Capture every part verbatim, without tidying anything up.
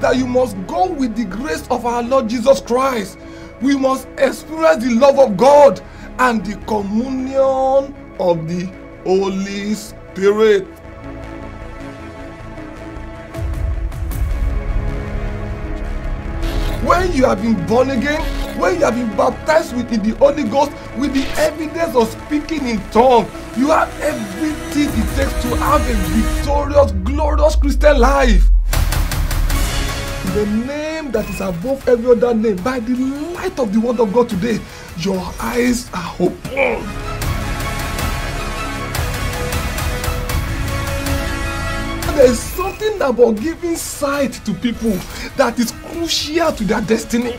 that you must go with the grace of our Lord Jesus Christ. We must experience the love of God and the communion of the Holy Spirit. When you have been born again, when you have been baptized with the Holy Ghost, with the evidence of speaking in tongues, you have everything it takes to have a victorious, glorious Christian life. The name that is above every other name, by the light of the Word of God today, your eyes are open. There is something about giving sight to people that is crucial to their destiny.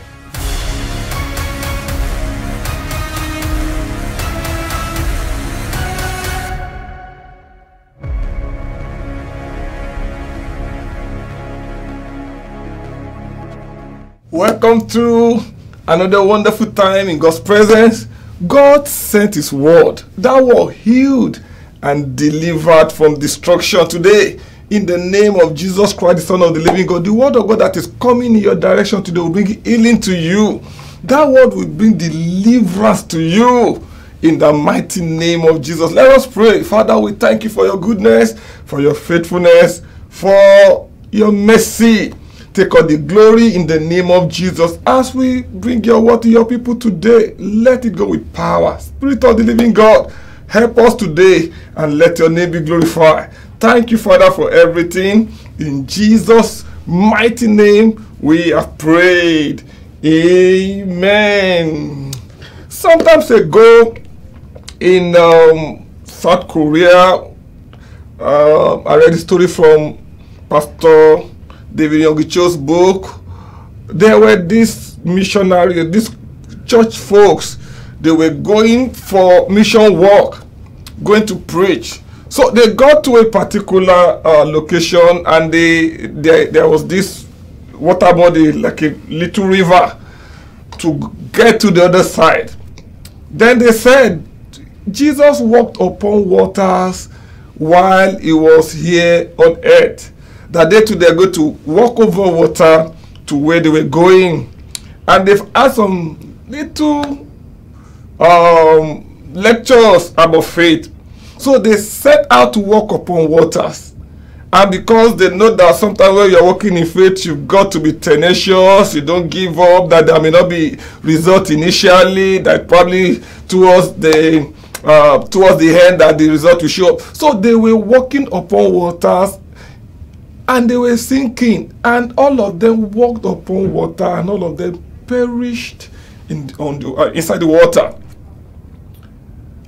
Welcome to another wonderful time in God's presence. God sent His word. That word healed and delivered from destruction today. In the name of Jesus Christ, the Son of the living God, the word of God that is coming in your direction today will bring healing to you. That word will bring deliverance to you. In the mighty name of Jesus. Let us pray. Father, we thank you for your goodness, for your faithfulness, for your mercy. Take all the glory in the name of Jesus. As we bring your word to your people today, let it go with power. Spirit of the living God, help us today and let your name be glorified. Thank you, Father, for everything. In Jesus' mighty name, we have prayed. Amen. Sometimes ago, in um, South Korea, uh, I read a story from Pastor David Yogicho's book. There were these missionaries, these church folks, they were going for mission work, going to preach. So they got to a particular uh, location, and they, they there was this water body, like a little river, to get to the other side. Then they said, Jesus walked upon waters while he was here on earth. That day to they go to walk over water to where they were going. And they've had some little um, lectures about faith. So they set out to walk upon waters. And because they know that sometimes when you're walking in faith, you've got to be tenacious, you don't give up, that there may not be result initially, that probably towards the, uh, towards the end that the result will show up. So they were walking upon waters, and they were sinking, and all of them walked upon water, and all of them perished in, on the, uh, inside the water.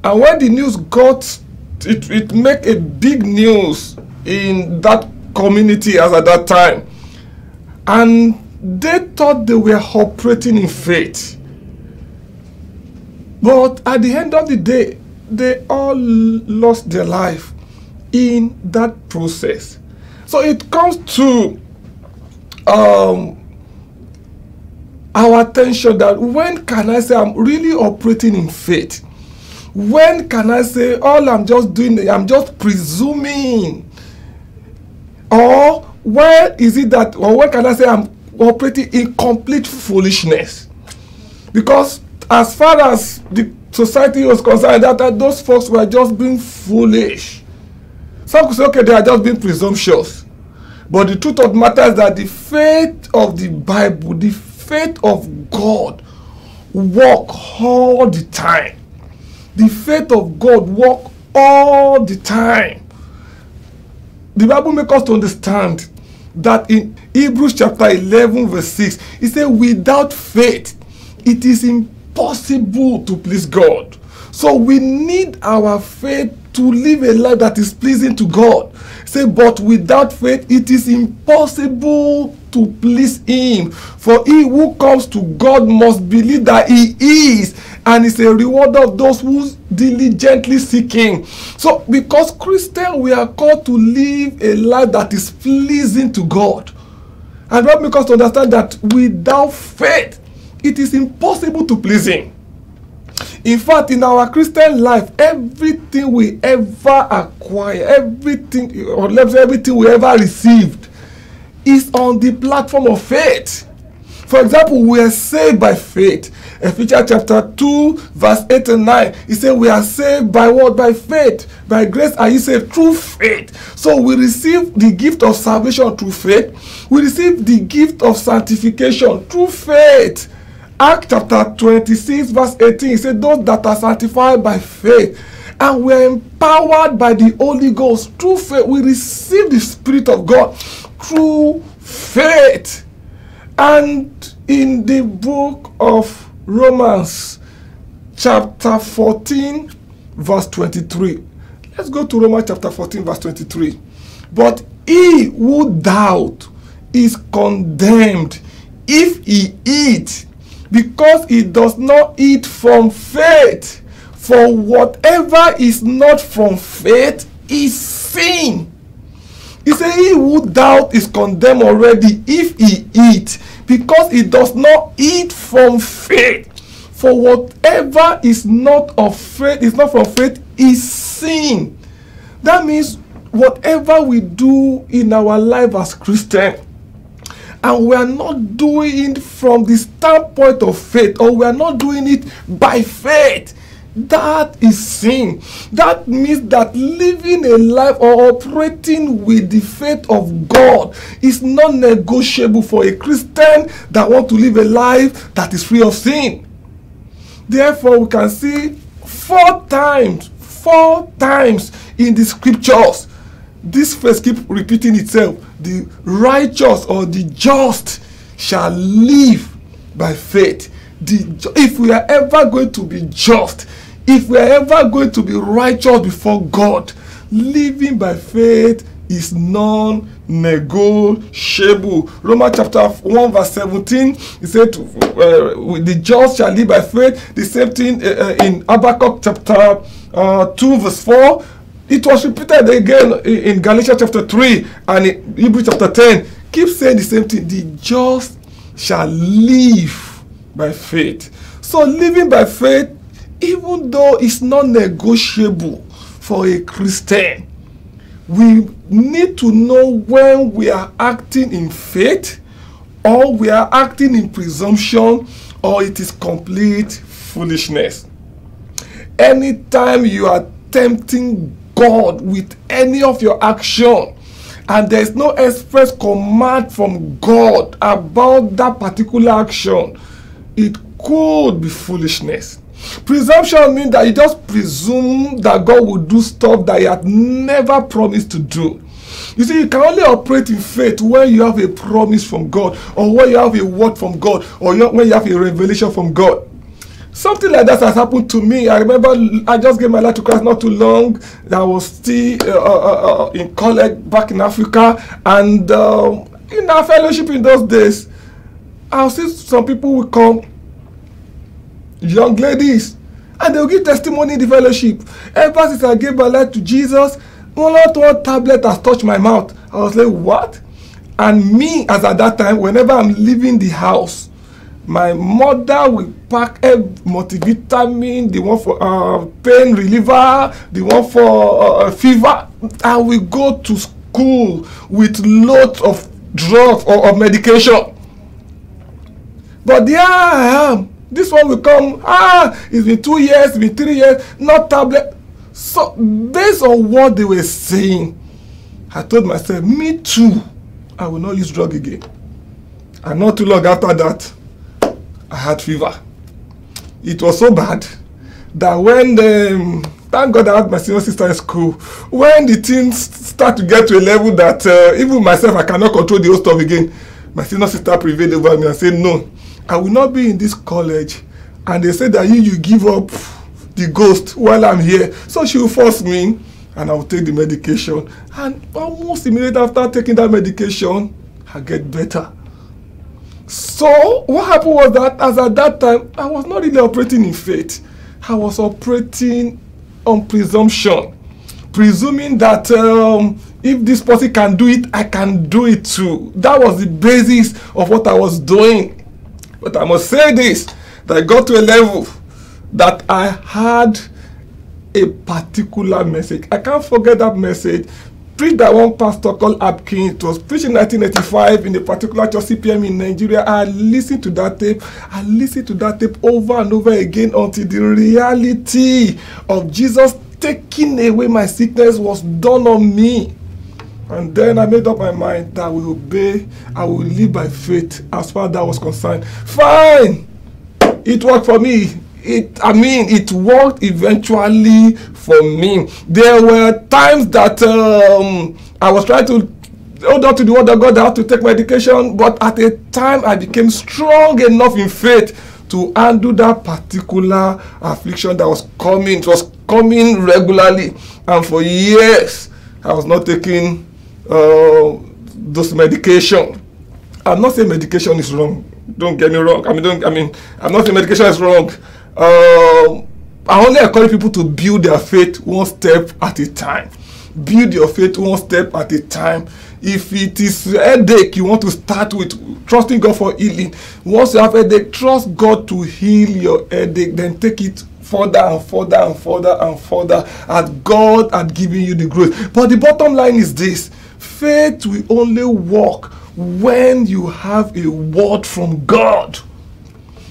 And when the news got, it, it made a big news in that community as at that time. And they thought they were operating in faith. But at the end of the day, they all lost their life in that process. So it comes to um, our attention that when can I say I'm really operating in faith? When can I say all I'm just doing, I'm just presuming? Or where is it that, or when can I say I'm operating in complete foolishness? Because as far as the society was concerned, that, that those folks were just being foolish. Some could say, okay, they are just being presumptuous. But the truth of the matter is that the faith of the Bible, the faith of God, work all the time. The faith of God work all the time. The Bible makes us to understand that in Hebrews chapter eleven, verse six, it says, without faith, it is impossible to please God. So we need our faith to live a life that is pleasing to God. Say, but without faith, it is impossible to please him. For he who comes to God must believe that he is, and is a rewarder of those who diligently seek him. So, because Christians, we are called to live a life that is pleasing to God. And that makes us to understand that without faith, it is impossible to please him. In fact, in our Christian life, everything we ever acquire, everything, or everything we ever received, is on the platform of faith. For example, we are saved by faith. Ephesians chapter two, verse eight and nine. It says we are saved by what? By faith. By grace are you saved through faith. So we receive the gift of salvation through faith. We receive the gift of sanctification through faith. Acts chapter twenty-six, verse eighteen. It says those that are sanctified by faith. And we are empowered by the Holy Ghost through faith. We receive the Spirit of God through faith. And in the book of Romans, chapter fourteen, verse twenty-three. Let's go to Romans chapter fourteen, verse twenty-three. But he who doubts is condemned if he eat, because he does not eat from faith. For whatever is not from faith is sin. He says he who doubts is condemned already if he eat, because he does not eat from faith. For whatever is not of faith, is not from faith, is sin. That means whatever we do in our life as Christians, and we are not doing it from the standpoint of faith, or we are not doing it by faith, that is sin. That means that living a life or operating with the faith of God is not negotiable for a Christian that wants to live a life that is free of sin. Therefore, we can see four times, four times in the scriptures, this phrase keeps repeating itself. The righteous or the just shall live by faith. The, if we are ever going to be just, if we are ever going to be righteous before God, living by faith is non-negotiable. Romans chapter one verse seventeen, it said, uh, the just shall live by faith. The same thing uh, in Habakkuk chapter uh, two verse four. It was repeated again in Galatians chapter three and in Hebrews chapter ten. Keep saying the same thing. The just shall live by faith. So living by faith, even though it's not negotiable for a Christian, we need to know when we are acting in faith or we are acting in presumption, or it is complete foolishness. Anytime you are tempting God with any of your action and there is no express command from God about that particular action, it could be foolishness. Presumption means that you just presume that God will do stuff that he had never promised to do. You see, you can only operate in faith when you have a promise from God, or when you have a word from God, or when you have a revelation from God. Something like that has happened to me. I remember I just gave my life to Christ not too long. I was still uh, uh, uh, in college back in Africa. And um, in our fellowship in those days, I'll see some people will come, young ladies, and they'll give testimony in the fellowship. Ever since I gave my life to Jesus, not one tablet has touched my mouth. I was like, what? And me, as at that time, whenever I'm leaving the house, my mother will pack a multivitamin, the one for uh, pain reliever, the one for uh, fever. I will go to school with loads of drugs or, or medication. But there I am. This one will come, ah, it's been two years, it's been three years, not tablet. So based on what they were saying, I told myself, me too, I will not use drug again. And not too long after that, I had fever. It was so bad that when the, um, thank God I had my senior sister in school, when the things start to get to a level that uh, even myself, I cannot control the whole stuff again, my senior sister prevailed over me and said, no, I will not be in this college. And they said that you, you give up the ghost while I'm here. So she will force me and I will take the medication. And almost immediately after taking that medication, I get better. So what happened was that as at that time, I was not really operating in faith. I was operating on presumption, presuming that um, if this person can do it, I can do it too. That was the basis of what I was doing. But I must say this, that I got to a level that I had a particular message. I can't forget that message. preached by one pastor called Abkin. It was preached in nineteen eighty-five in a particular church, C P M, in Nigeria. I listened to that tape. I listened to that tape over and over again until the reality of Jesus taking away my sickness was done on me. And then I made up my mind that I will obey, I will live by faith as far as that was concerned. Fine! It worked for me. It, I mean, it worked eventually for me. There were times that um, I was trying to hold on to the word of God, I had to take medication, but at a time I became strong enough in faith to undo that particular affliction that was coming. It was coming regularly. And for years, I was not taking uh, those medication. I'm not saying medication is wrong. Don't get me wrong. I mean, don't, I mean I'm not saying medication is wrong. Uh, I only encourage people to build their faith one step at a time. Build your faith one step at a time. If it is a headache, you want to start with trusting God for healing. Once you have a headache, trust God to heal your headache. Then take it further and further and further and further as God has given you the grace. But the bottom line is this. Faith will only work when you have a word from God.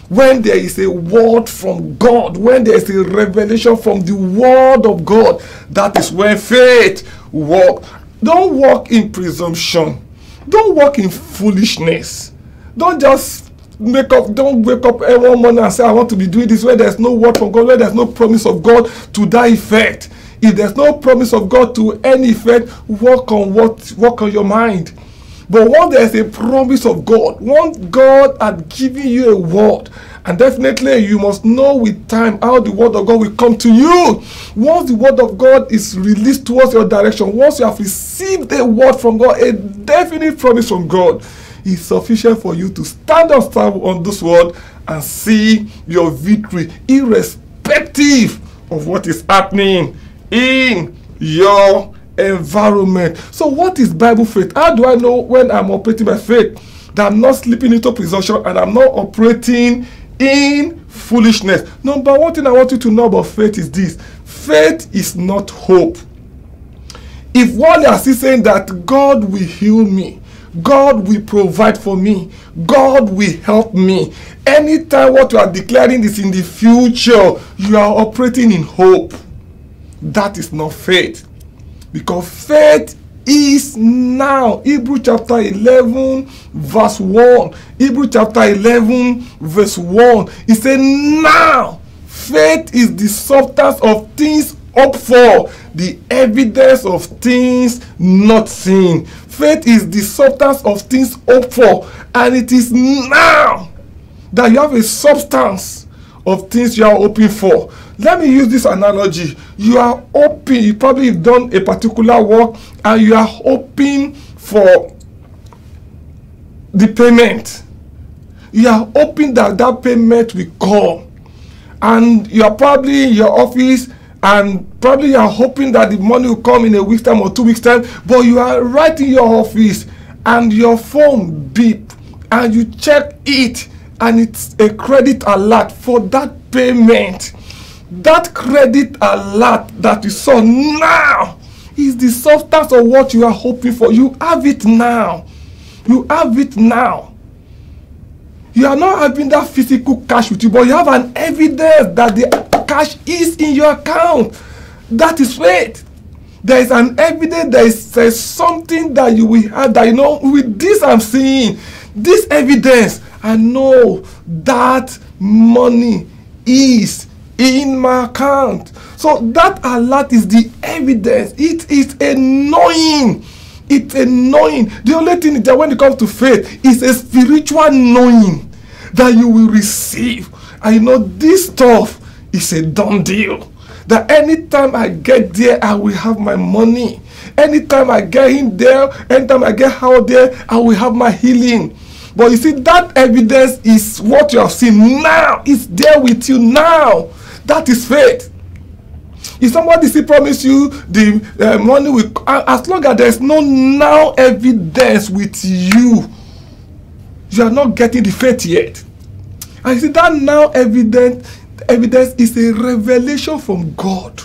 When there is a word from God, when there is a revelation from the word of God, that is when faith works. Don't walk in presumption. Don't walk in foolishness. Don't just make up, don't wake up every morning and say, I want to be doing this, where there's no word from God, where there's no promise of God to that effect. If there's no promise of God to any effect, walk on what, walk on your mind. But once there is a promise of God, once God has given you a word, and definitely you must know with time how the word of God will come to you. Once the word of God is released towards your direction, once you have received a word from God, a definite promise from God, is sufficient for you to stand up on this word and see your victory, irrespective of what is happening in your life. Environment. So what is Bible faith? How do I know when I'm operating by faith that I'm not slipping into presumption and I'm not operating in foolishness? Number one thing I want you to know about faith is this. Faith is not hope. If one is still saying that God will heal me, God will provide for me, God will help me, anytime what you are declaring is in the future, you are operating in hope. That is not faith. Because faith is now. Hebrews chapter eleven, verse one. Hebrews chapter eleven, verse one. It says, now faith is the substance of things hoped for, the evidence of things not seen. Faith is the substance of things hoped for, and it is now that you have a substance of things you are hoping for. Let me use this analogy. You are hoping, you probably have done a particular work and you are hoping for the payment. You are hoping that that payment will come. And you are probably in your office and probably you are hoping that the money will come in a week's time or two weeks' time, but you are right in your office and your phone beeps and you check it and it's a credit alert for that payment. That credit alert that you saw now is the substance of what you are hoping for. You have it now. You have it now. You are not having that physical cash with you, but you have an evidence that the cash is in your account. That is faith. There is an evidence, there is, there is something that you will have that, you know, with this I'm seeing, this evidence, I know that money is in my account. So that alert is the evidence. It is annoying. It's annoying. The only thing is that when it comes to faith, it's a spiritual knowing that you will receive. I know this stuff is a done deal. That anytime I get there, I will have my money. Anytime I get in there, anytime I get out there, I will have my healing. But you see, that evidence is what you have seen now. It's there with you now. That is faith. If somebody still promise you the uh, money, will, uh, as long as there is no now evidence with you, you are not getting the faith yet. And you see, that now evidence, evidence is a revelation from God.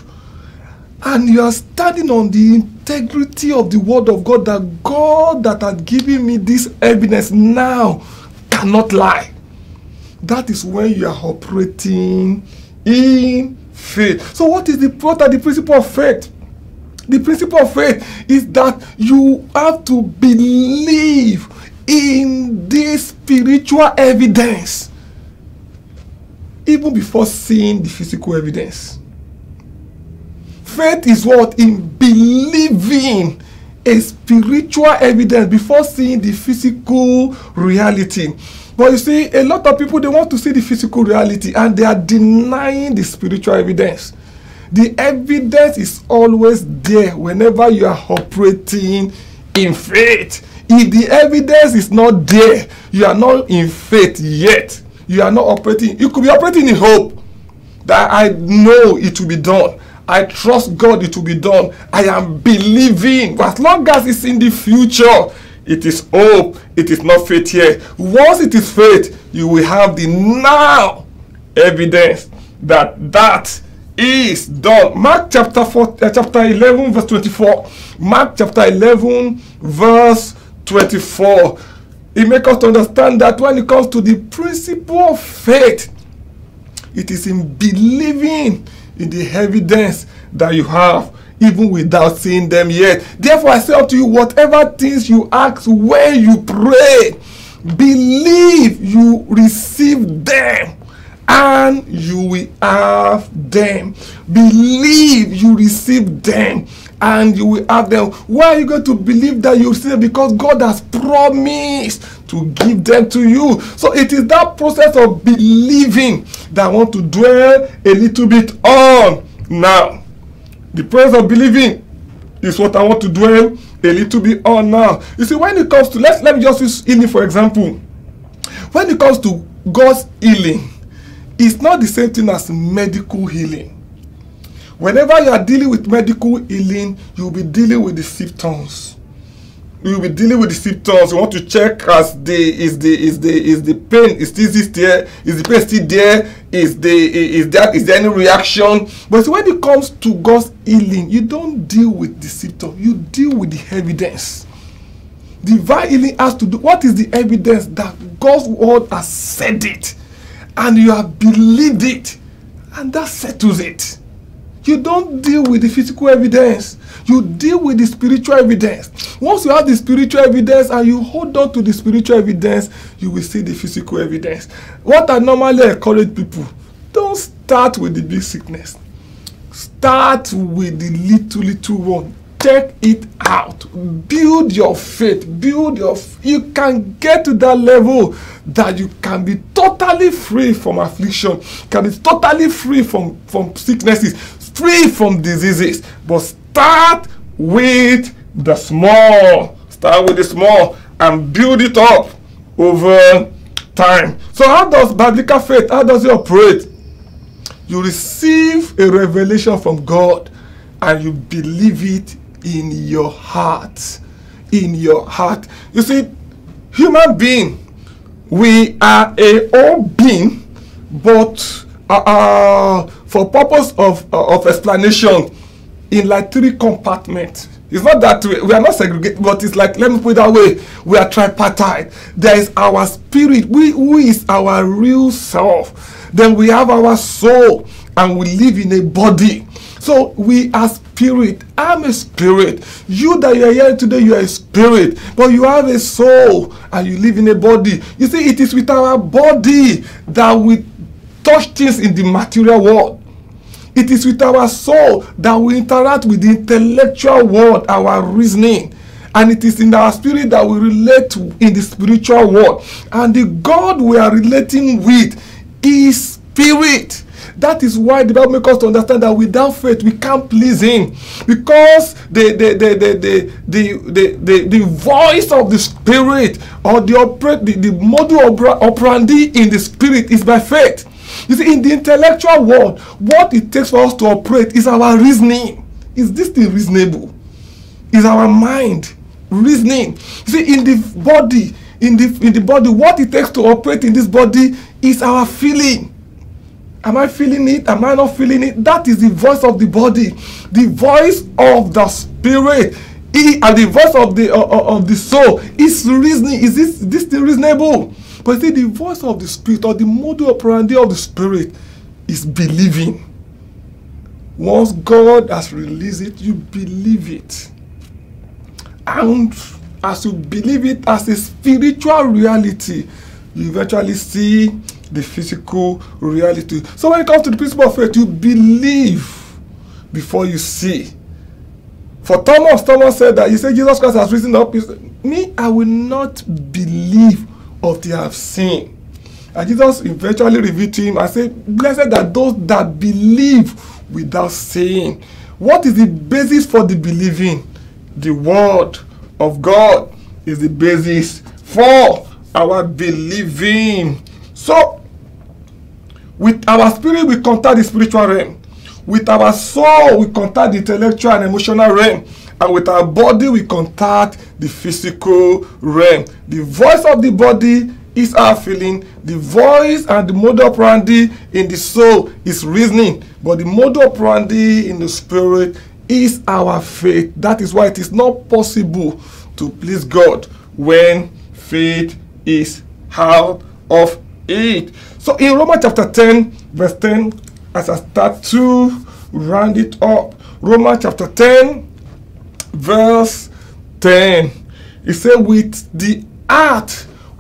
and you are standing on the integrity of the word of God, that God that had given me this evidence now cannot lie. That is when you are operating in faith. So what is the, what are the principle of faith? The principle of faith is that you have to believe in this spiritual evidence even before seeing the physical evidence. Faith is what? In believing a spiritual evidence before seeing the physical reality. But you see, a lot of people, they want to see the physical reality and they are denying the spiritual evidence. The evidence is always there whenever you are operating in faith. If the evidence is not there, you are not in faith yet. You are not operating. You could be operating in hope that I know it will be done. I trust God it will be done. I am believing. But as long as it's in the future, it is hope. It is not faith yet. Once it is faith, you will have the now evidence that that is done. Mark chapter four, uh, chapter eleven, verse twenty-four. Mark chapter eleven, verse twenty-four. It makes us to understand that when it comes to the principle of faith, it is in believing in the evidence that you have, even without seeing them yet. Therefore, I say unto you, whatever things you ask when you pray, believe you receive them, and you will have them. Believe you receive them, and you will have them. Why are you going to believe that you receive them? Because God has promised to give them to you. So it is that process of believing that I want to dwell a little bit on now. The process of believing is what I want to dwell a little bit on now. You see, when it comes to, let's, let me just use healing for example. When it comes to God's healing, it's not the same thing as medical healing. Whenever you are dealing with medical healing, you will be dealing with the symptoms. You will be dealing with the symptoms. You want to check as the is the is the is the pain is still there? Is the pain still there? Is the is that is there any reaction? But when it comes to God's healing, you don't deal with the symptom. You deal with the evidence. Divine healing has to do, what is the evidence that God's word has said it? And you have believed it, and that settles it. You don't deal with the physical evidence. You deal with the spiritual evidence. Once you have the spiritual evidence and you hold on to the spiritual evidence, you will see the physical evidence. What I normally encourage people, don't start with the big sickness. Start with the little, little one. Check it out. Build your faith. Build your faith. You can get to that level that you can be totally free from affliction, can be totally free from, from sicknesses, free from diseases. But start with the small. Start with the small and build it up over time. So how does biblical faith, how does it operate? You receive a revelation from God and you believe it in your heart. In your heart. You see, human being, we are a whole being, but uh, uh, for purpose of, uh, of explanation, in like three compartments. It's not that we, we are not segregated, but it's like, let me put it that way, we are tripartite. There is our spirit, we, who is our real self. Then we have our soul, and we live in a body. So we are spirit. I'm a spirit. You that you are here today, you are a spirit. But you have a soul and you live in a body. You see, it is with our body that we touch things in the material world. It is with our soul that we interact with the intellectual world, our reasoning. And it is in our spirit that we relate to in the spiritual world. And the God we are relating with is spirit. That is why the Bible makes us to understand that without faith we can't please Him, because the the the the the the, the, the, the voice of the Spirit, or the operate the, the modus operandi in the Spirit, is by faith. You see, in the intellectual world, what it takes for us to operate is our reasoning. Is this thing reasonable? Is our mind reasoning? You see, in the body, in the in the body, what it takes to operate in this body is our feeling. Am I feeling it? Am I not feeling it? That is the voice of the body, the voice of the spirit, he, and the voice of the uh, of the soul. Is reasoning? Is this this thing reasonable? But see, the voice of the spirit or the modus operandi of the spirit is believing. Once God has released it, you believe it, and as you believe it as a spiritual reality, you eventually see the physical reality. So when it comes to the principle of faith, you believe before you see. For Thomas, Thomas said that, he said, Jesus Christ has risen up. He said, me, I will not believe until I have seen. And Jesus eventually revealed to him and said, blessed are those that believe without seeing. What is the basis for the believing? The word of God is the basis for our believing. So, with our spirit, we contact the spiritual realm. With our soul, we contact the intellectual and emotional realm. And with our body, we contact the physical realm. The voice of the body is our feeling. The voice and the modus operandi in the soul is reasoning. But the modus operandi in the spirit is our faith. That is why it is not possible to please God when faith is out of it. So in Romans chapter ten, verse ten, as I start to round it up, Romans chapter ten, verse ten, it says, with the heart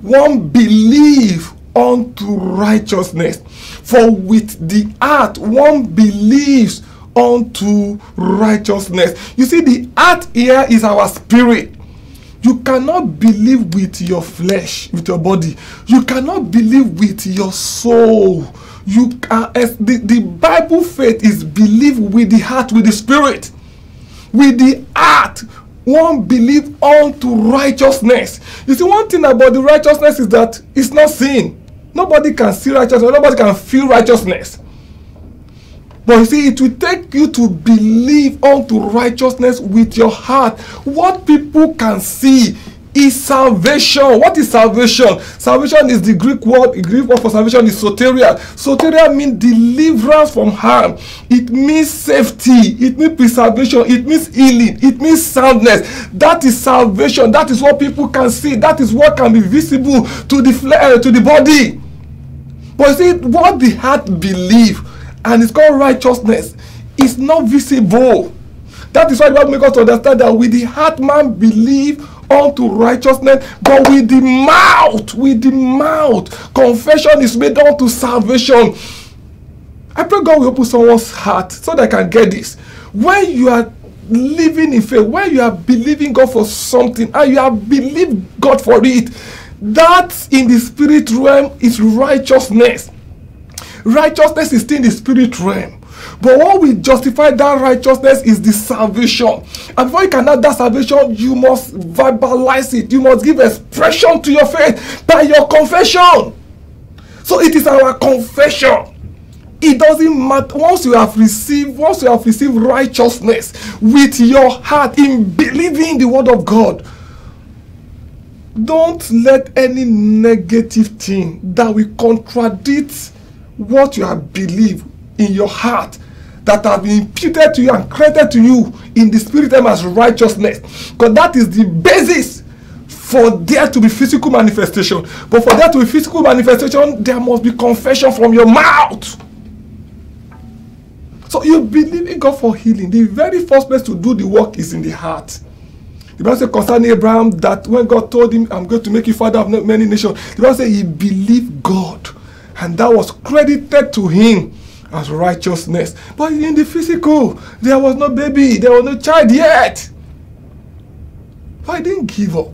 one believes unto righteousness, for with the heart one believes unto righteousness. You see, the heart here is our spirit. You cannot believe with your flesh, with your body. You cannot believe with your soul. You can, as the, the Bible faith is believe with the heart, with the spirit. With the heart, one believe unto righteousness. You see, one thing about the righteousness is that it's not seen. Nobody can see righteousness. Nobody can feel righteousness. But you see, it will take you to believe unto righteousness with your heart. What people can see is salvation. What is salvation? Salvation is the Greek word. The Greek word for salvation is soteria. Soteria means deliverance from harm. It means safety. It means preservation. It means healing. It means soundness. That is salvation. That is what people can see. That is what can be visible to the, uh, to the body. But you see, what the heart believes, and it's called righteousness, it's not visible. That is why the Bible makes us understand that with the heart man believe unto righteousness, but with the mouth, with the mouth, confession is made unto salvation. I pray God will open someone's heart so they can get this. When you are living in faith, when you are believing God for something, and you have believed God for it, that in the spirit realm is righteousness. Righteousness is still in the spirit realm. But what will justify that righteousness is the salvation. And before you can have that salvation, you must verbalize it. You must give expression to your faith by your confession. So it is our confession. It doesn't matter. Once you have received, once you have received righteousness with your heart in believing the word of God, don't let any negative thing that will contradict what you have believed in your heart that have been imputed to you and credited to you in the spirit realm as righteousness. Because that is the basis for there to be physical manifestation. But for there to be physical manifestation, there must be confession from your mouth. So you believe in God for healing. The very first place to do the work is in the heart. The Bible says concerning Abraham that when God told him, I'm going to make you father of many nations, the Bible says he believed God, and that was credited to him as righteousness. But in the physical, there was no baby, there was no child yet. But I didn't give up.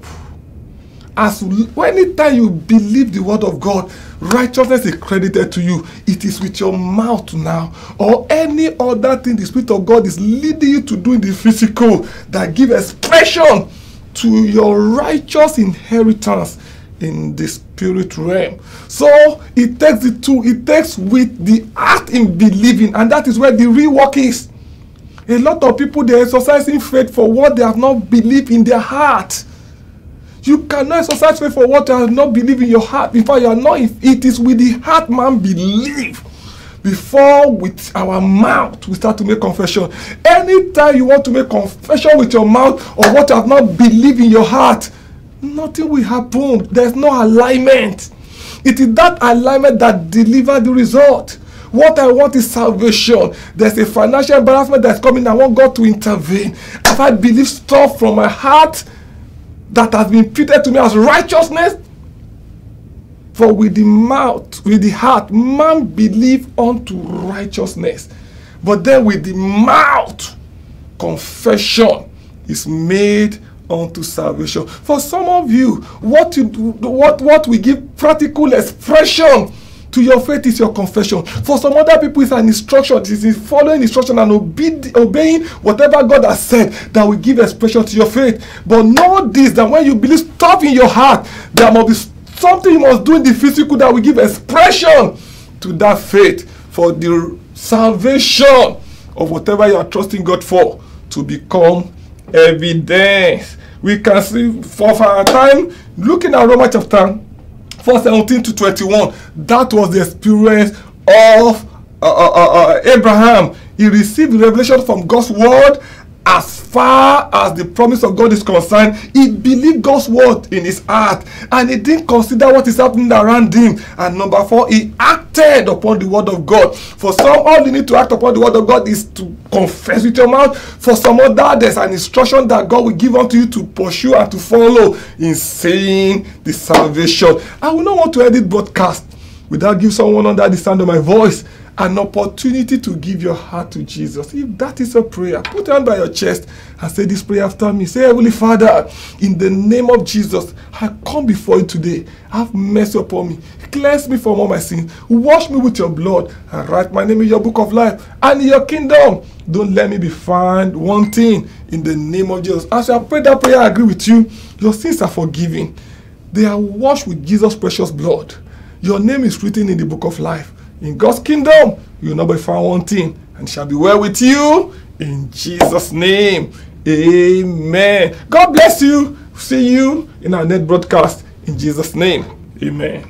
As anytime you believe the word of God, righteousness is credited to you. It is with your mouth now, or any other thing the Spirit of God is leading you to do in the physical that give expression to your righteous inheritance in the spirit realm. So it takes the two. It takes with the heart in believing, and that is where the real work is. A lot of people, they are exercising faith for what they have not believed in their heart. You cannot exercise faith for what you have not believed in your heart. In fact, you are not. If it is with the heart man believe, Before with our mouth we start to make confession. Anytime you want to make confession with your mouth or what you have not believed in your heart, nothing will happen. There's no alignment. It is that alignment that delivers the result. What I want is salvation. There's a financial embarrassment that's coming. I want God to intervene. If I believe stuff from my heart that has been imputed to me as righteousness, for with the mouth, with the heart, man believes unto righteousness. But then with the mouth, confession is made unto salvation. For some of you, what you do, what what we give practical expression to your faith is your confession. For some other people, it's an instruction. It is following instruction and obe obeying whatever God has said that will give expression to your faith. But know this, that when you believe stuff in your heart, there must be something you must do in the physical that will give expression to that faith, for the salvation of whatever you are trusting God for to become evidence. We can see for our time, looking at Romans chapter four, seventeen to twenty-one, that was the experience of uh, uh, uh, Abraham. He received revelation from God's word. As far as the promise of God is concerned, he believed God's word in his heart, and he didn't consider what is happening around him. And number four, he acted upon the word of God. For some, all you need to act upon the word of God is to confess with your mouth. For some other, there's an instruction that God will give unto you to pursue and to follow in saying the salvation. I will not want to edit broadcast without giving someone under the sound of my voice an opportunity to give your heart to Jesus. If that is a prayer, put your hand by your chest and say this prayer after me. Say, Heavenly Father, in the name of Jesus, I come before you today. Have mercy upon me. Cleanse me from all my sins. Wash me with your blood and write my name in your book of life and in your kingdom. Don't let me be found wanting in the name of Jesus. As I pray that prayer, I agree with you. Your sins are forgiven. They are washed with Jesus' precious blood. Your name is written in the book of life. In God's kingdom, you will not be found wanting, and shall be well with you in Jesus' name. Amen. God bless you. See you in our next broadcast in Jesus' name. Amen.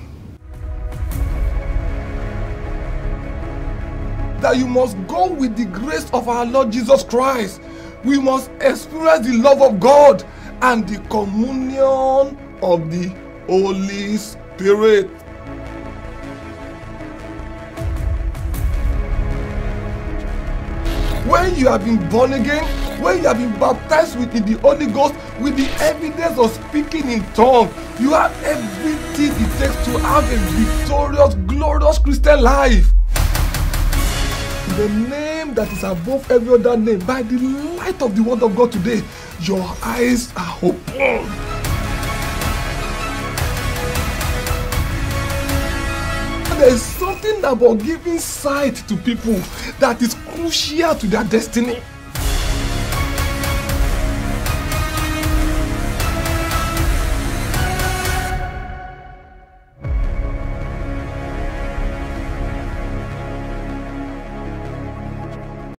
That you must go with the grace of our Lord Jesus Christ. We must experience the love of God and the communion of the Holy Spirit. When you have been born again, when you have been baptized with the Holy Ghost, with the evidence of speaking in tongues, you have everything it takes to have a victorious, glorious Christian life. The name that is above every other name, by the light of the word of God today, your eyes are open. There is something about giving sight to people that is crucial to their destiny.